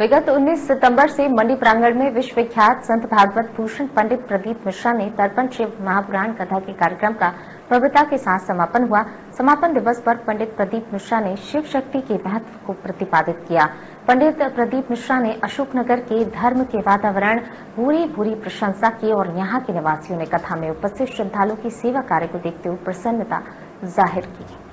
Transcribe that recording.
विगत 19 सितंबर से मंडी प्रांगण में विश्वविख्यात संत भागवत भूषण पंडित प्रदीप मिश्रा ने दर्पण शिव महापुराण कथा के कार्यक्रम का भव्यता के साथ समापन हुआ। समापन दिवस पर पंडित प्रदीप मिश्रा ने शिव शक्ति के महत्व को प्रतिपादित किया। पंडित प्रदीप मिश्रा ने अशोकनगर के धर्म के वातावरण भूरी प्रशंसा की और यहाँ के निवासियों ने कथा में उपस्थित श्रद्धालुओं की सेवा कार्य को देखते हुए प्रसन्नता जाहिर की।